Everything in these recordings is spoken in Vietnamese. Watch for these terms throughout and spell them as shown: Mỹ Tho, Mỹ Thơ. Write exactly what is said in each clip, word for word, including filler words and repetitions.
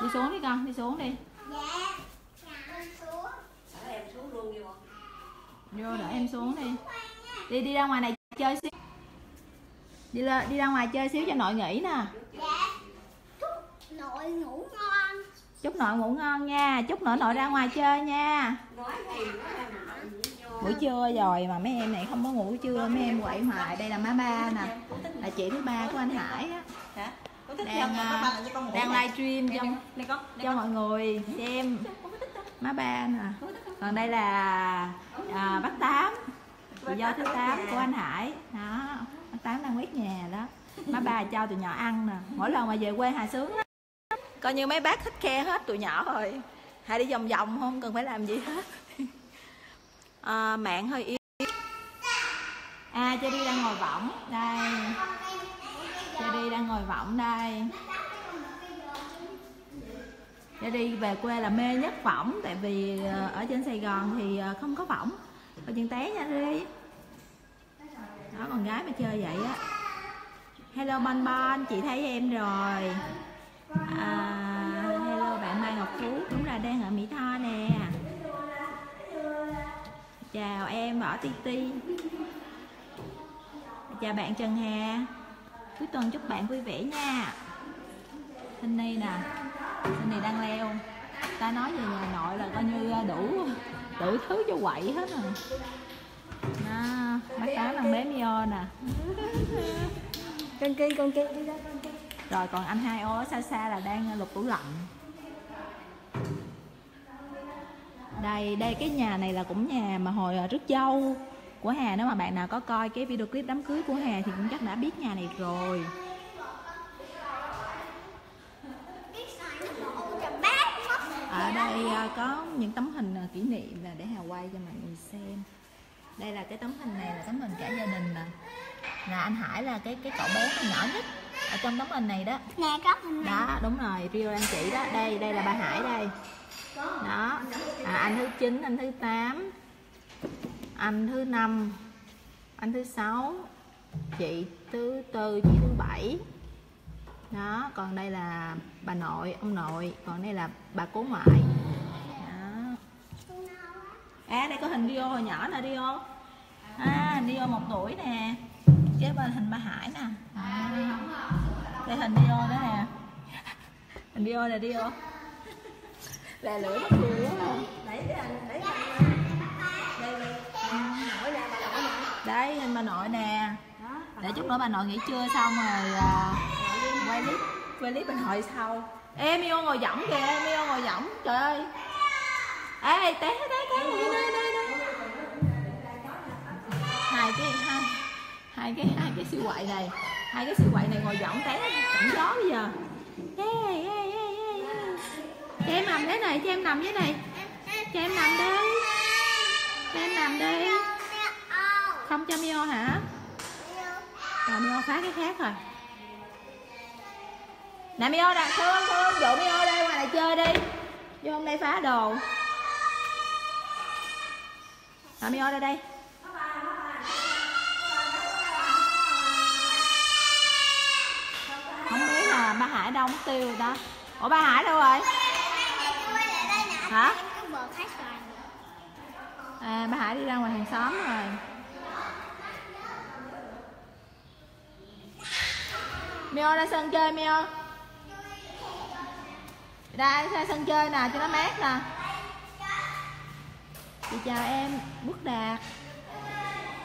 Đi xuống đi con, đi xuống đi. Dạ. Em xuống. Để em xuống luôn vô. Vô để em xuống đi. Đi đi ra ngoài này chơi xíu. Đi ra, đi ra ngoài chơi xíu cho nội nghỉ nè. Dạ. Chúc nội ngủ ngon. Chúc nội ngủ ngon nha, chúc nội nội ra ngoài chơi nha. Buổi trưa rồi mà mấy em này không có ngủ trưa, mấy em quậy hoài. Đây là má ba nè, là chị thứ ba của anh Hải á. Đang, uh, đang livestream cho, cho mọi người xem má ba nè. Còn đây là uh, bác Tám, tự do thứ tám của anh Hải đó. Bác Tám đang quét nhà đó. Má ba cho tụi nhỏ ăn nè. Mỗi lần mà về quê Hà sướng đó. Coi như mấy bác thích khe hết tụi nhỏ rồi. Hãy đi vòng vòng không cần phải làm gì hết. À, mạng hơi yếu. À, Chedi đang ngồi võng đây. Chedi đang ngồi võng đây. Chedi về quê là mê nhất võng, tại vì ở trên Sài Gòn thì không có võng. Coi chừng té nha đi. Đó, con gái mà chơi vậy á. Hello Bon Bon, chị thấy em rồi. À, hello bạn Mai Ngọc Phú, đúng là đang ở Mỹ Tho nè. Chào em ở ti ti. Chào bạn Trần Hà. Cuối tuần chúc bạn vui vẻ nha. Hình này nè, hình này đang leo. Ta nói về nhà nội là coi như đủ đủ thứ cho quậy hết rồi. Nó bác Tám đang bé Mio nè. Con kia, con kia. Rồi còn anh Hai Ô xa xa là đang lục tủ lạnh. Đây, đây cái nhà này là cũng nhà mà hồi rước dâu của Hà. Nếu mà bạn nào có coi cái video clip đám cưới của Hà thì cũng chắc đã biết nhà này rồi. Ở đây có những tấm hình kỷ niệm là để Hà quay cho mọi người xem. Đây là cái tấm hình này là tấm hình cả gia đình nè. Là anh Hải là cái cái cậu bé nhỏ nhất ở trong tấm hình này đó. Nè có hình này. Đó, đúng rồi, Rio đang chỉ đó. Đây, đây là bà Hải đây. Đó, à, anh thứ chín, anh thứ tám, anh thứ năm, anh thứ sáu, chị thứ tư, chị thứ bảy. Đó, còn đây là bà nội, ông nội, còn đây là bà cố ngoại. Đó. À, đây có hình Rio hồi nhỏ nè Rio. À, Rio một tuổi nè. Cái bên hình bà Hải nè. À, đây hình Rio đó nè. Hình Rio là Rio. Là lưỡi nó cười quá không? Đấy, đấy, đấy, đấy, bà nội nè. Để chút nữa bà nội nghỉ trưa xong rồi uh, quay clip, quay clip mình hồi sau. Ê, Mio ngồi võng kìa, Mio ngồi võng, trời ơi. Ê, té, té, té, đi, đi, đi. Hai cái, hai, hai cái, hai cái siêu quậy này, hai cái siêu quậy này ngồi võng té, cảnh gió bây giờ. Ê, ê, ê. Cho em nằm thế này, cho em nằm thế này. Cho em nằm đi. Cho em nằm đi. Không cho Mio hả? Rồi Mio phá cái khác rồi. Nè Mio nè, Thương, Thương, dụ Mio đây ngoài này chơi đi. Vô hôm nay phá đồ. Nè Mio ra đây. Không biết là ba Hải đâu, mất tiêu rồi ta. Ủa ba Hải đâu rồi? Hả? À, bà Hải đi ra ngoài hàng xóm rồi. Mio ra sân chơi Mio. Ra, ra sân chơi nè cho nó mát nè. Chị chào em Bức Đạt.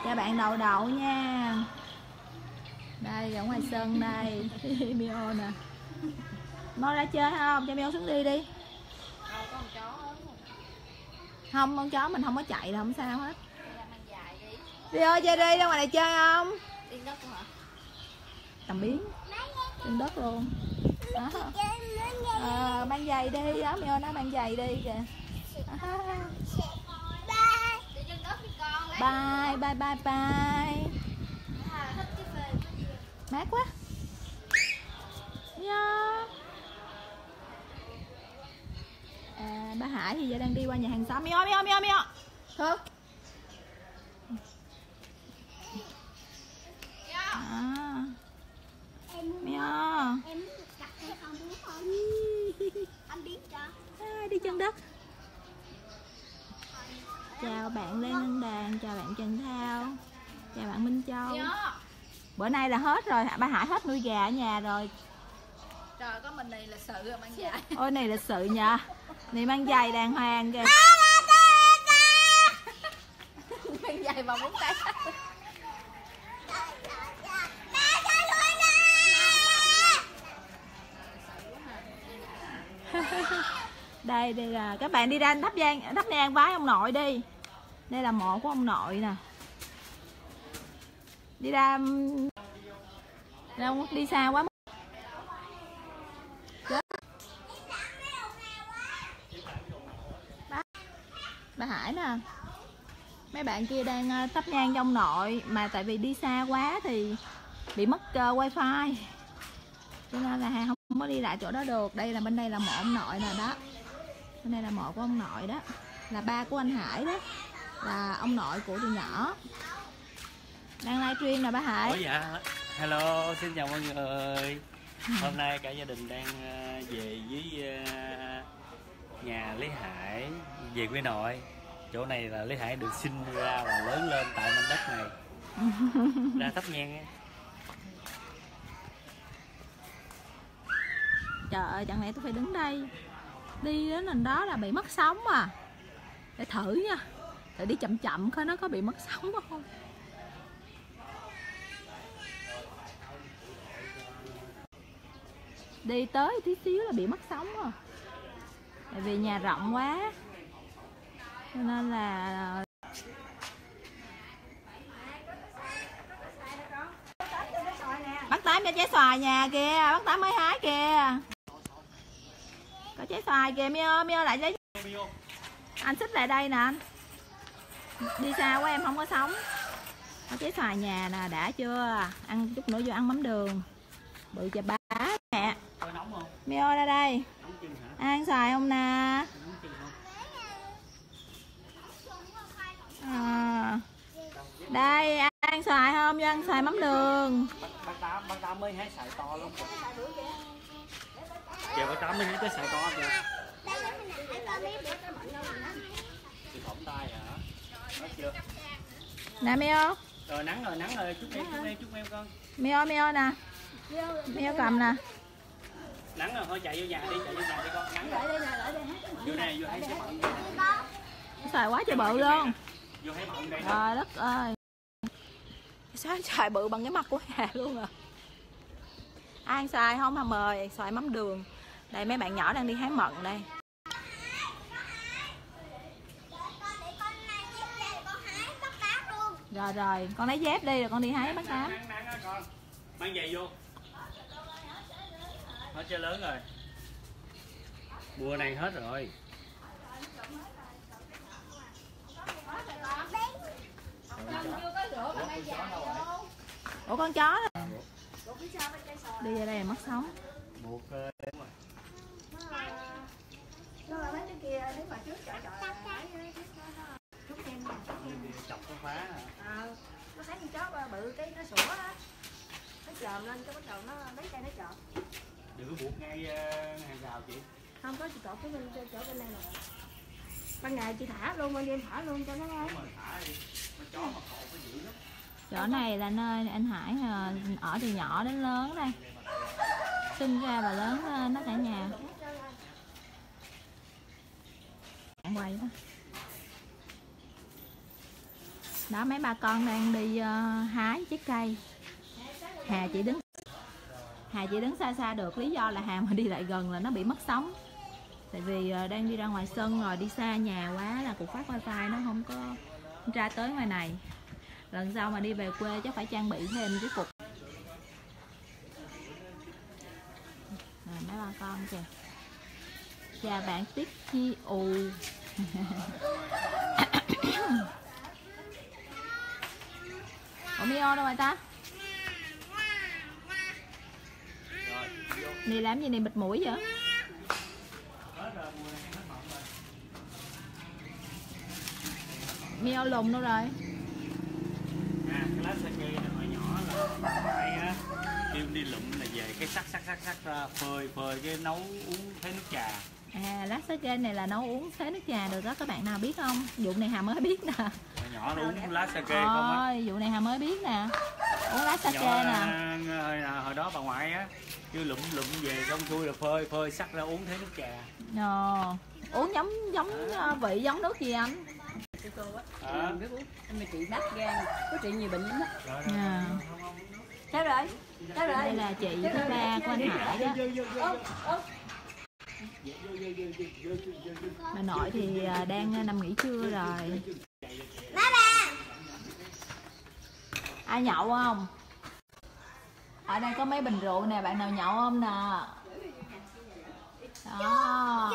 Chào bạn Đậu Đậu nha. Đây ở ngoài sân đây. Mio nè. Mau ra chơi không? Cho Mio xuống đi đi. Không, con chó mình không có chạy là không sao hết. Đi ơi, chơi đi, ra ngoài này chơi không? Trên đất hả? Tầm biến. Trên đất luôn. Đó. À, mang giày đi, đó Mio nó mang giày đi kìa. À. Bye, bye, bye, bye. Mát quá. Yeah. À, bà Hải thì giờ đang đi qua nhà hàng xóm. Mio, Mio, Mio, Mio. Thương. Mio. Mio. Em muốn gặp hay không? Muốn không? bạn Lê Minh Đàn, chào bạn Trần Thao, chào bạn Minh Châu. Bữa nay là hết rồi, bà Hải hết nuôi gà ở nhà rồi. Trời, có mình này là sự rồi, mang giày. Ôi này là sự nha, này mang giày đàng hoàng kìa. Mang giày mà muốn tay. Đây, đây là các bạn đi ra thắp nhang, thắp nhang vái ông nội đi. Đây là mộ của ông nội nè. Đi ra đâu đi xa quá. Bà, bà Hải nè. Mấy bạn kia đang thắp nhang cho ông nội mà tại vì đi xa quá thì bị mất uh, wifi. Cho nên là không không có đi lại chỗ đó được. Đây là bên đây là mộ ông nội nè đó. Bên đây là mộ của ông nội đó. Là ba của anh Hải đó. Là ông nội của tụi nhỏ. Đang live stream nè bà Hải. Ủa dạ. Hello, xin chào mọi người. Hôm nay cả gia đình đang về với nhà Lý Hải, về quê nội. Chỗ này là Lý Hải được sinh ra và lớn lên tại mảnh đất này. Ra thắp nhang. Trời ơi, chẳng lẽ tôi phải đứng đây. Đi đến lần đó là bị mất sóng à. Để thử nha. Để đi chậm chậm coi nó có bị mất sóng không. Đi tới tí xíu là bị mất sóng rồi. Tại vì nhà rộng quá cho nên là bác Tám cho trái xoài nhà kìa. Bác Tám mới hái kìa. Có trái xoài kìa. Mio, Mio lại lấy. Anh xích lại đây nè anh. Đi xa quá em không có sống. Có trái xoài nhà nè. Đã chưa? Ăn chút nữa vô ăn mắm đường. Bự cho ba mẹ. Mio ra đây. Ăn xoài không nè. À, đây ăn xoài không? Vô ăn xoài mắm đường. Bác Tám, bác Tám mới hái xoài to luôn. Kìa bác Tám mới hái tới xoài to kìa. Nè Mio. Rồi nắng rồi, nắng rồi, chúc em, chúc em, chúc em con. Mio, Mio nè. Mio cầm nè. Nắng rồi, thôi chạy vô nhà đi, chạy vô nhà đi con. Nắng rồi. Vô này, vô hái xoài mận. Xoài quá trời bự luôn. Vô hái mận đây. Trời đất ơi. Xoài xoài bự bằng cái mặt của Hà luôn à. Ăn xoài không mà mời xoài mắm đường. Đây mấy bạn nhỏ đang đi hái mận đây. Rồi rồi, con lấy dép đi rồi con đi hái bác Tám. Mang giày vô. Hết chơi lớn rồi. Bùa này hết rồi. Ủa con chó đó. Đi ra đây là mất sóng. Nó thấy con chó bự cái nó sủa á. Nó chồm lên cái bắt đầu nó lấy cây nó chộp. Đừng có buộc ngay hàng rào chị. Không có, chị cột cái bên chỗ bên này nè. Ban ngày chị thả luôn, ban đêm thả luôn cho nó nghe. Chỗ này là nơi anh Hải ở từ nhỏ đến lớn đây. Sinh ra và lớn lên nó cả nhà. Quay đó. Đó mấy ba con đang đi uh, hái trái cây. Hà chỉ đứng Hà chỉ đứng xa xa được, lý do là Hà mà đi lại gần là nó bị mất sóng. Tại vì uh, đang đi ra ngoài sân rồi đi xa nhà quá là cục phát wifi nó không có ra tới ngoài này. Lần sau mà đi về quê chắc phải trang bị thêm cái cục. Rồi mấy ba con kìa. Chào bạn Tiết Chi U. Ủa Mio đâu rồi ta? Này làm gì này bịt mũi vậy? Mio lùn đâu rồi? À, lá sa chi là hồi nhỏ là phải á, kêu đi lụm là về cái sắc sắc sắc sắc ra phơi phơi cái nấu uống thấy nước trà. À, lát sá kênh này là nấu uống xế nước trà được đó, các bạn nào biết không? Vụ này Hà mới biết nè. Nhỏ nó uống lá sake không á. Vụ này Hà mới biết nè. Uống lá sake nè. Hồi, hồi đó bà ngoại á kêu lụm lụm về xong xuôi là phơi phơi sắc ra uống thấy nước trà. Ờ. Uống giống giống à. Vị giống nước gì anh? Cái cô á. À. Nước uống. Em mà chị nát gan, có trị nhiều bệnh lắm á. À. Thế rồi. Thế rồi. Đây là chị thứ ba của anh Hải đó. Bà nội thì đang nằm nghỉ trưa rồi. Má ba. Ai nhậu không? Ở đây có mấy bình rượu nè, bạn nào nhậu không nè? Đó.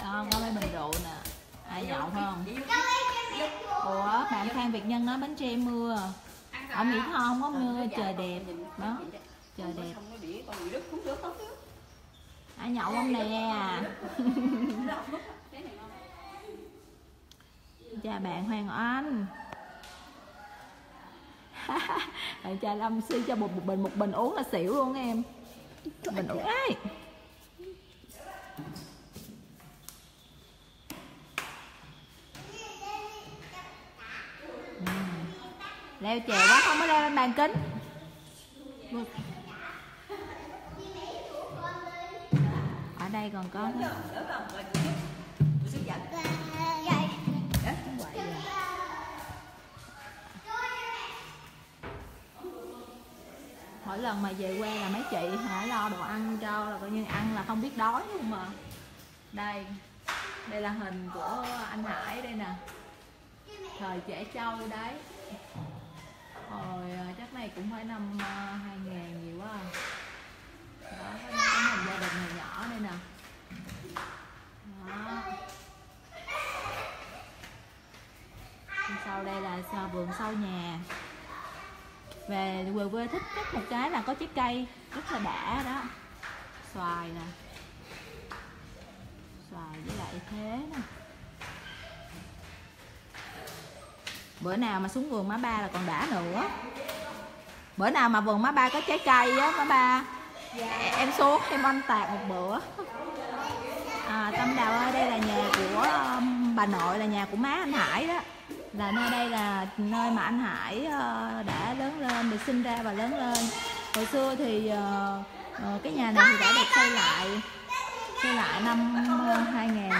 Đó, có mấy bình rượu nè. Ai nhậu không? Ủa, bạn Phan Việt Nhân nói Bến Tre mưa. Ở Mỹ Thơ không có mưa, trời đẹp. Đó, trời đẹp. Ai nhậu không nè? Chào bạn Hoàng Anh. Bạn trai Lâm xin cho một, một bình một bình uống là xỉu luôn em. Bình uống ấy. Ừ. Leo chè quá không có leo lên bàn kính. Ở đây còn có. Mỗi lần mà về quê là mấy chị hả lo đồ ăn cho là coi như ăn là không biết đói luôn mà. Đây, đây là hình của anh Hải đây nè. Thời trẻ trâu đấy. Rồi chắc này cũng phải năm hai ngàn nhiều quá. Đó, cái hình gia đình này nhỏ đây nè. Đó. Sau đây là vườn sau nhà. Về quê quê thích nhất một cái là có trái cây rất là đã đó, xoài nè, xoài với lại thế nè. Bữa nào mà xuống vườn má ba là còn đã nữa. Bữa nào mà vườn má ba có trái cây á má ba, dạ. Em xuống em ăn tạt một bữa. À, Tâm Đào ơi, đây là nhà của bà nội, là nhà của má anh Hải đó. Là nơi đây là nơi mà anh Hải đã lớn lên, được sinh ra và lớn lên. Hồi xưa thì cái nhà này thì đã được xây lại xây lại năm hai ngàn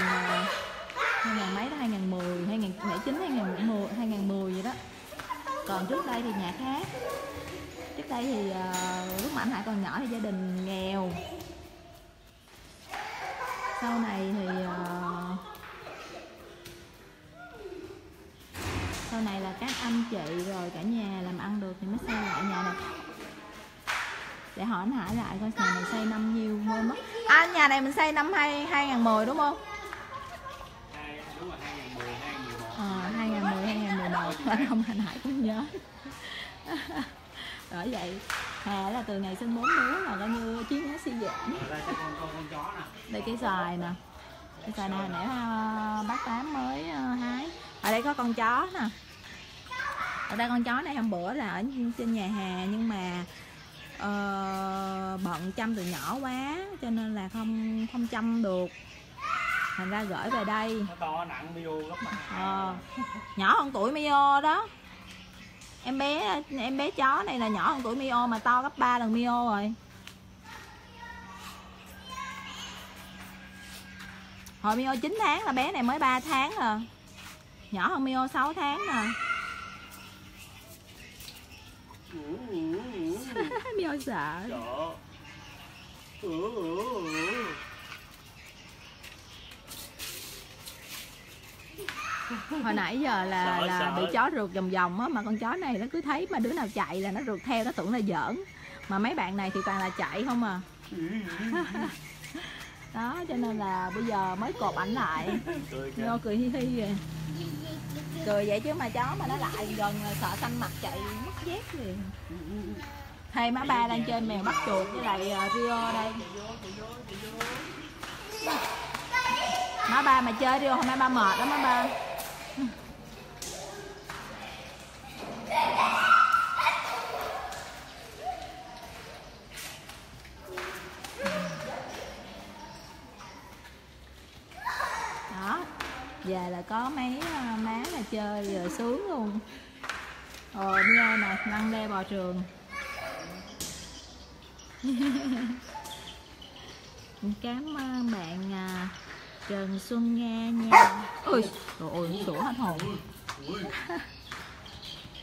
mấy đó, hai ngàn mười, hai ngàn lẻ chín, hai ngàn mười, hai ngàn mười vậy đó. Còn trước đây thì nhà khác. Trước đây thì lúc mà anh Hải còn nhỏ thì gia đình nghèo. Sau này thì sau này là các anh chị rồi cả nhà làm ăn được thì mới xây lại nhà này. Để hỏi anh Hải lại coi nhà này xây năm nhiêu mới mất. À, nhà này mình xây năm hai ngàn mười đúng không? Đúng rồi, hai ngàn mười, hai ngàn mười một. Ờ, hai ngàn mười, hai ngàn mười một. Không, anh Hải cũng nhớ. Bởi vậy, Hà là từ ngày sinh bốn đứa là coi như trí nhớ suy giảm. Đây cây xoài nè. Cây xoài này nãy bác Tám mới hái. Ở đây có con chó nè. Ở đây con chó này hôm bữa là ở trên nhà Hà nhưng mà uh, bận chăm từ nhỏ quá cho nên là không không chăm được, thành ra gửi về đây. Nó to nặng mio lắm mà. Ờ, nhỏ hơn tuổi mio đó. Em bé em bé chó này là nhỏ hơn tuổi mio mà to gấp ba lần mio rồi. Hồi mio chín tháng là bé này mới ba tháng à. Nhỏ hơn mio sáu tháng nè. Mio sợ. Hồi nãy giờ là, là bị chó rượt vòng vòng á. Mà con chó này nó cứ thấy mà đứa nào chạy là nó rượt theo, nó tưởng là giỡn. Mà mấy bạn này thì toàn là chạy không à. Đó, cho nên là bây giờ mới cột ảnh lại. Mio cười hi hi rồi. Cười vậy chứ mà chó mà nó lại gần sợ xanh mặt chạy mất dép liền. Hay má ba đang chơi mèo bắt chuột với lại Rio đây. Má ba mà chơi Rio không má ba mệt đó má ba. về là có mấy má là chơi vừa sướng luôn. Rồi đi ơi nè, lăn lê bò trường. Cảm ơn bạn Trần Xuân Nga nha. Ôi, trời ơi, sủa hết hồn.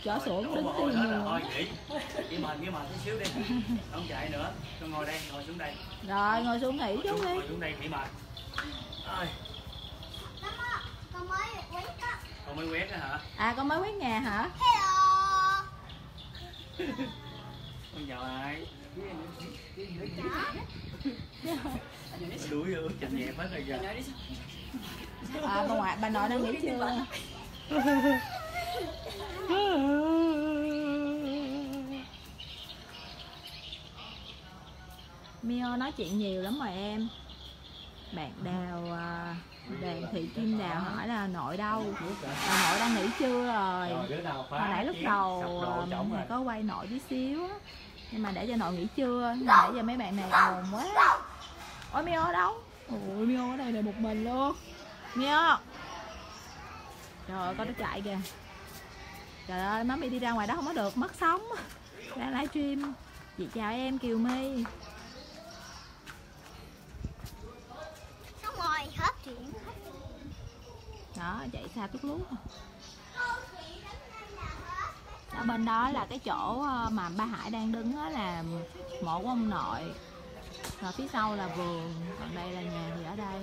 Chó sủa đứng tiêu nhiều. Chị mệt, chị mệt tí xíu đi. Không chạy nữa, con ngồi đây, ngồi xuống đây. Rồi, ngồi xuống nghỉ chút đi. Ngồi xuống đây, nghỉ mệt. Ôi. Con mới quét á. Con mới quét á hả? À, con mới quét nhà hả? Hello. Con chào ai? Đuổi chành nhẹ hết rồi kìa. À, bà ngoại, bà nội đang nghỉ chưa? Mio nói chuyện nhiều lắm rồi em. Bạn Đào, Đàn Thị Kim Đào hỏi là nội đâu? Là nội đang nghỉ chưa rồi? Hồi nãy lúc đầu mình có quay nội tí xíu á, nhưng mà để cho nội nghỉ trưa, mà để cho mấy bạn này ồn quá. Ôi Mio ở đâu? Ôi Mio ở đây là một mình luôn. Mio. Trời ơi, con nó chạy kìa. Trời ơi, má mi đi ra ngoài đó không có được, mất sóng. Đang livestream. Chị chào em Kiều My. Xong rồi, hết chuyện. Đó, chạy xa tút lút. Ở bên đó là cái chỗ mà ba Hải đang đứng đó là mộ của ông nội. Rồi phía sau là vườn, còn đây là nhà thì ở đây.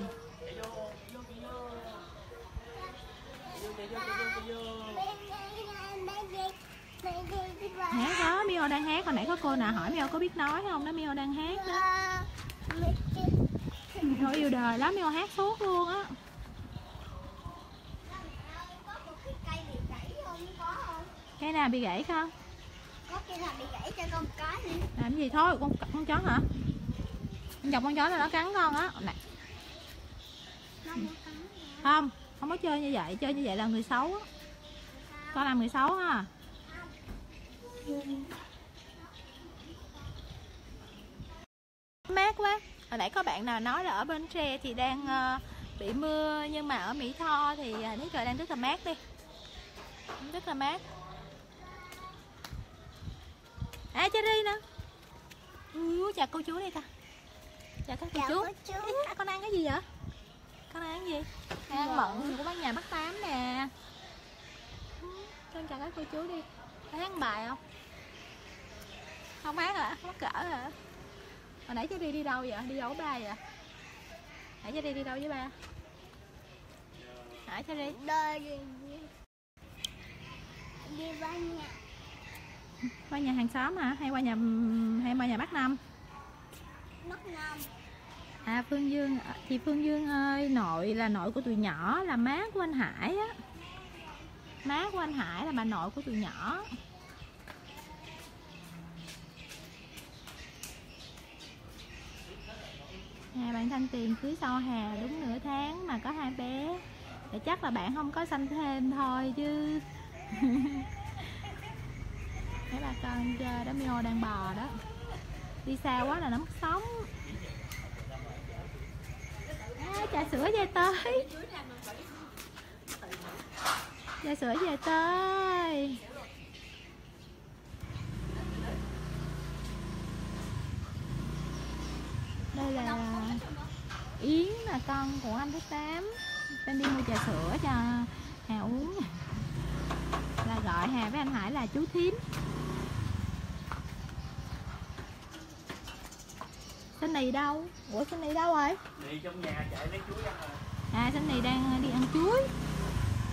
Hát đó, Mio đang hát. Hồi nãy có cô nào hỏi Mio có biết nói không đó, Mio đang hát đó. Mio yêu đời lắm, Mio hát suốt luôn á. Cái nào bị gãy không? Có cái nào bị gãy cho con cái đi. Làm gì thôi, con con chó hả? Con chọc con chó là nó cắn con á. Này. Không, không có chơi như vậy, chơi như vậy là người xấu á. Con làm người xấu ha. Mát quá. Hồi nãy có bạn nào nói là ở bên Tre thì đang bị mưa, nhưng mà ở Mỹ Tho thì thấy trời đang rất là mát đi. Rất là mát. À Cherry nè. Ui, chào cô chú đây ta. Chào các cô chào chú. chú. À, con ăn cái gì vậy? Con ăn cái gì? Ăn dạ. Mận của bán nhà Bắc Tám nè. Con chào các cô chú đi. Có hát bài không? Không hát hả? Mất cỡ hả? Hồi nãy Cherry đi đâu vậy? Đi đâu với ba vậy? Nãy Cherry đi đâu với ba? Hả Cherry? Đi đi ba nhà. Qua nhà hàng xóm hả? Hay qua nhà hay qua nhà bác Năm? Bác Năm. À Phương Dương, chị Phương Dương ơi, nội là nội của tụi nhỏ, là má của anh Hải á. Má của anh Hải là bà nội của tụi nhỏ. Nhà bạn Thanh Tiền cưới sau Hà đúng nửa tháng mà có hai bé. Để chắc là bạn không có sanh thêm thôi chứ. Mấy bà con chơi đó, Mio đang bò đó. Đi xa quá là nó mất sóng. À, trà sữa về tới. Trà sữa về tới. Đây là Yến là con của anh thứ Tám. Đang đi mua trà sữa cho Hà uống. Là gọi Hà với anh Hải là chú Thím. Sinh Nì đâu? Ủa Sinh Nì đâu rồi? Đi trong nhà chạy lấy chuối ăn rồi. À Sinh Nì đang đi ăn chuối.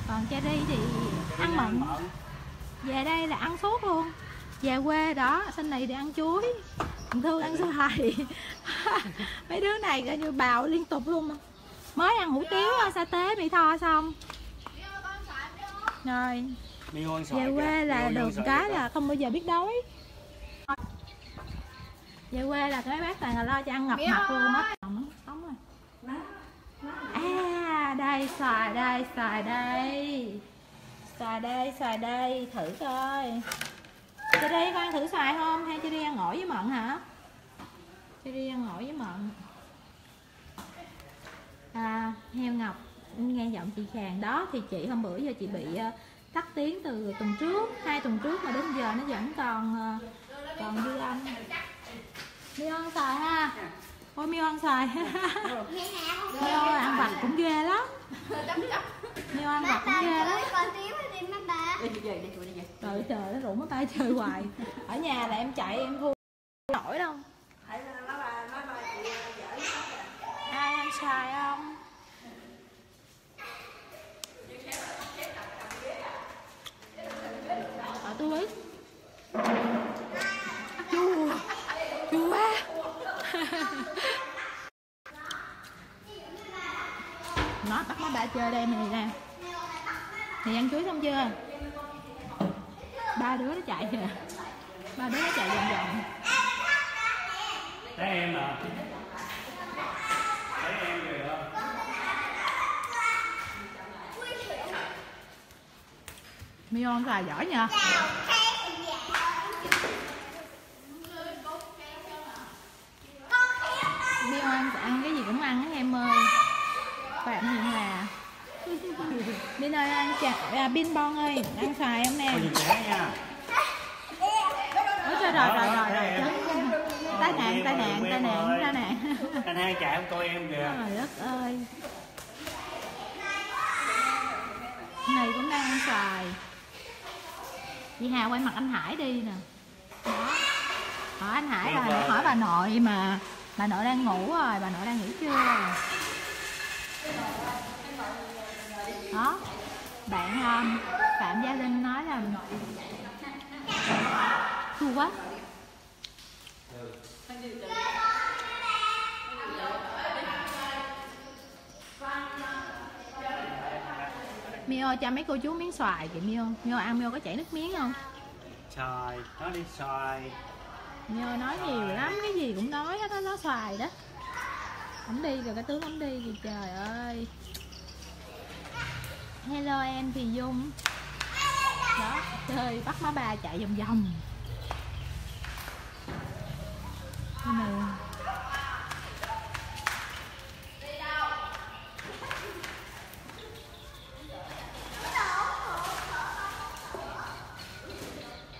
Còn Cherry thì ăn mận. Về đây là ăn suốt luôn. Về quê đó, Sinh Nì đi ăn chuối. Mình thương ăn xoài. Mấy đứa này coi như bào liên tục luôn. Mới ăn hủ tiếu sa tế Mỹ Tho xong. Rồi. Về quê là được cái là không bao giờ biết đói. Về quê là cái bác toàn là lo cho ăn ngập mặt luôn á. À đây xoài đây, xoài đây. Xoài đây, xoài đây, thử coi. Cherry con ăn thử xoài không? Hay Cherry ăn ổi với mận hả? Cherry ăn ổi với mận. À, heo Ngọc, nghe giọng chị Khàn đó, thì chị hôm bữa giờ chị bị tắt tiếng từ tuần trước, hai tuần trước mà đến giờ nó vẫn còn còn dư âm. Miêu ăn xoài ha, ôi Miêu ăn xoài Miêu ăn vặt cũng ghê lắm, Miêu ăn vặt cũng ghê lắm. Trời trời, nó rủ má ba chơi hoài. Ở nhà là em chạy em thua nổi đâu. Ai ăn xoài không? Ở túi chua chua quá. Nó bắt má ba chơi đây này nè. Thì ăn chuối xong chưa? Ba đứa nó chạy kìa, ba đứa nó chạy vòng vòng. Đấy em à, đấy em kìa. Miêu ăn xoài giỏi nha. Miêu ăn ăn cái gì cũng ăn á em ơi. Phạm Hiền là Pin ơi ăn chả, à, Pin Bon ơi, ăn xoài em nè. Ủa trời rồi rồi rồi rồi chấn. Tai nạn, tai nạn, tai nạn, tai nạn. Anh hai chạy không coi em kìa. Trời đất ơi. Này cũng đang ăn xoài. Chị Hà quay mặt anh Hải đi nè. Đó. Hỏi anh Hải rồi, nó hỏi bà nội mà bà nội đang ngủ rồi, bà nội đang ngủ chưa? Đó, bạn Phạm Gia Linh nói là chua quá. Miêu ơi, cho mấy cô chú miếng xoài kìa Miêu. Miêu ăn Miêu có chảy nước miếng không? Xoài, nó đi xoài. Miêu nói nhiều lắm, cái gì cũng nói hết á, nó xoài đó. Không đi rồi, cái tướng không đi kìa, trời ơi. Hello em thì Dung. Đó, chơi bắt má ba chạy vòng vòng.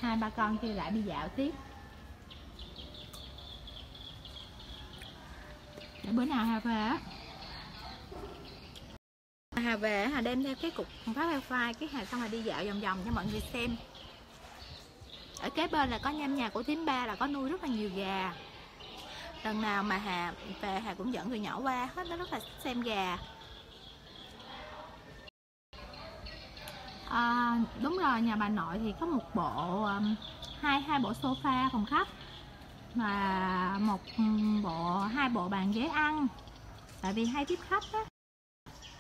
Hai ba con kia lại đi dạo tiếp. Để bữa nào Hà về á, Hà về Hà đem theo cái cục phát wifi, cái Hà xong Hà đi dạo vòng vòng cho mọi người xem. Ở kế bên là có nham nhà của thím ba, là có nuôi rất là nhiều gà. Lần nào mà Hà về Hà cũng dẫn người nhỏ qua hết, nó rất là xem gà. À, đúng rồi, nhà bà nội thì có một bộ hai hai bộ sofa phòng khách mà một bộ hai bộ bàn ghế ăn, tại vì hay tiếp khách á.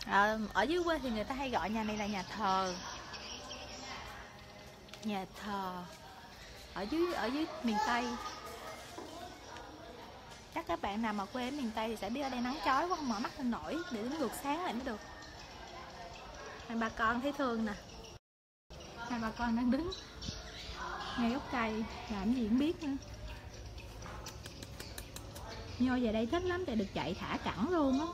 À, ở dưới quê thì người ta hay gọi nhà này là nhà thờ, nhà thờ ở dưới ở dưới miền Tây. Chắc các bạn nào mà quê ở miền Tây thì sẽ biết ở đây nắng chói quá, không mở mắt lên nổi, để đến ngược sáng lại mới được. Hai bà con thấy thương nè, hai bà con đang đứng ngay gốc cây làm gì cũng biết nữa. Nhô về đây thích lắm, tại được chạy thả cẳng luôn á.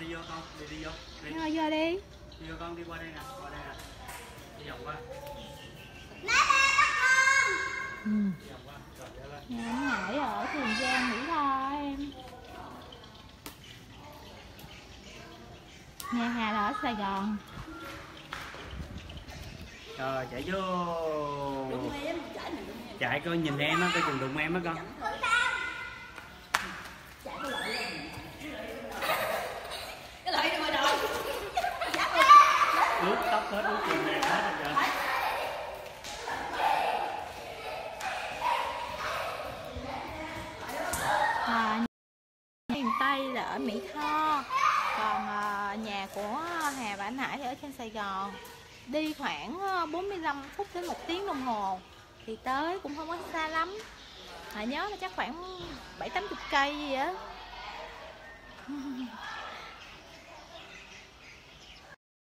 Đi vô con, đi đi vô. Đi. Rồi, vô đi. Đi vô con, đi qua đây nè, qua đây nè. Đi vòng qua. Má ba bắt con. Ừ. Đi vòng qua. Nhà anh Hải ở Tiền Giang Mỹ Tho em. Nhà Hà là ở Sài Gòn. Rồi chạy vô. Chạy coi nhìn em á, coi chừng đụng em á con. Ướt tóc hết, ướt quần này hết rồi. À, nhà miền Tây là ở Mỹ Tho, còn à, nhà của Hà và anh Hải thì ở trên Sài Gòn. Đi khoảng bốn mươi lăm phút đến một tiếng đồng hồ thì tới, cũng không có xa lắm. Hà nhớ là chắc khoảng bảy tám mươi cây gì á.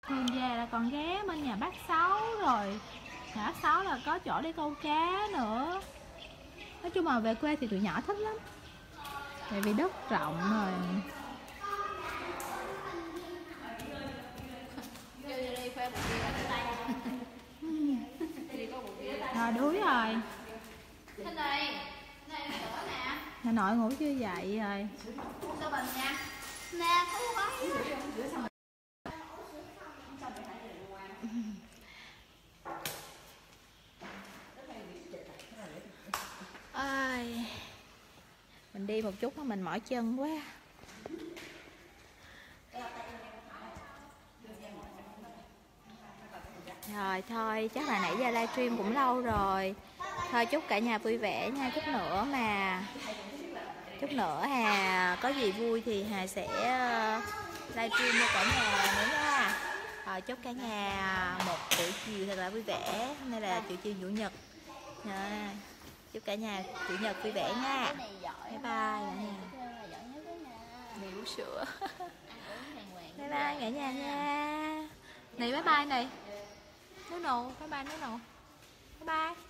Thường về là còn ghé bên nhà bác Sáu, rồi ngã sáu là có chỗ để câu cá nữa. Nói chung là về quê thì tụi nhỏ thích lắm, tại vì đất rộng rồi. Rồi đuối rồi. Nè nội ngủ chưa dậy rồi. Ôi, mình đi một chút mà mình mỏi chân quá. Rồi thôi, chắc là nãy giờ livestream cũng lâu rồi. Thôi chúc cả nhà vui vẻ nha. Chút nữa mà Chút nữa Hà có gì vui thì Hà sẽ livestream cho cả nhà nữa nha. Rồi chúc cả nhà một buổi chiều thật là vui vẻ. Hôm nay là buổi chiều chủ nhật nha. Chúc cả nhà chủ nhật vui vẻ nha. Bye bye. Mì uống sữa. Bye bye cả nhà nha. Này bye bye này. Nó nổ, bye bye nó nổ. Bye bye.